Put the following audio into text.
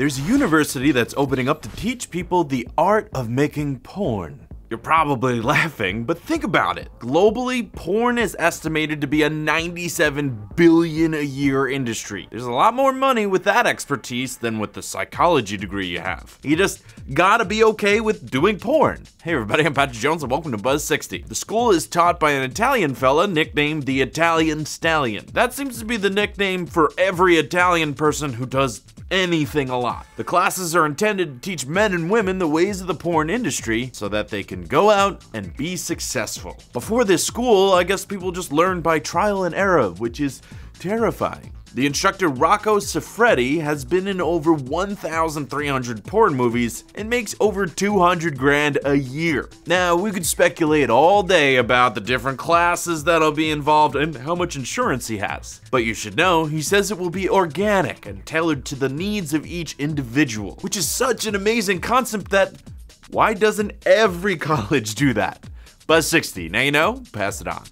There's a university that's opening up to teach people the art of making porn. You're probably laughing, but think about it. Globally, porn is estimated to be a $97 billion a year industry. There's a lot more money with that expertise than with the psychology degree you have. You just gotta be okay with doing porn. Hey everybody, I'm Patrick Jones and welcome to Buzz60. The school is taught by an Italian fella nicknamed the Italian Stallion. That seems to be the nickname for every Italian person who does anything a lot. The classes are intended to teach men and women the ways of the porn industry so that they can go out and be successful. Before this school, I guess people just learned by trial and error, which is terrifying. The instructor Rocco Siffredi has been in over 1,300 porn movies and makes over 200 grand a year. Now, we could speculate all day about the different classes that'll be involved and how much insurance he has. But you should know, he says it will be organic and tailored to the needs of each individual, which is such an amazing concept that why doesn't every college do that? Buzz60, now you know, pass it on.